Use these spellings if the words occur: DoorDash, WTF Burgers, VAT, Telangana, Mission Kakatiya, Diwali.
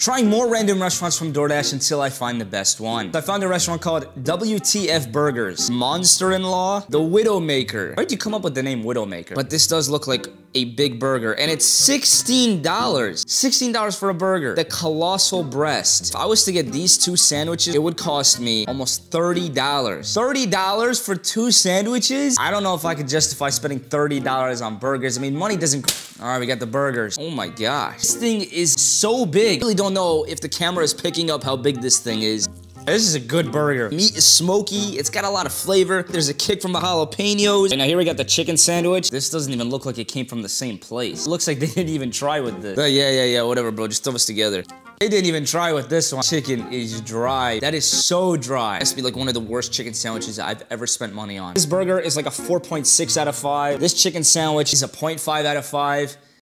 Trying more random restaurants from DoorDash until I find the best one. I found a restaurant called WTF Burgers, Monster-in-Law, The Widowmaker. Why'd you come up with the name Widowmaker? But this does look like a big burger, and it's $16. $16 for a burger. The colossal breast. If I was to get these two sandwiches, it would cost me almost $30. $30 for two sandwiches? I don't know if I could justify spending $30 on burgers. I mean, money doesn't... All right, we got the burgers. Oh my gosh. This thing is so big. I really don't know if the camera is picking up how big this thing is. This is a good burger. Meat is smoky. It's got a lot of flavor. There's a kick from the jalapenos. And now here we got the chicken sandwich. This doesn't even look like it came from the same place. It looks like they didn't even try with this. Yeah, whatever, bro. Just throw us together. They didn't even try with this one. Chicken is dry. That is so dry. It has to be like one of the worst chicken sandwiches I've ever spent money on. This burger is like a 4.6 out of 5. This chicken sandwich is a 0.5 out of 5.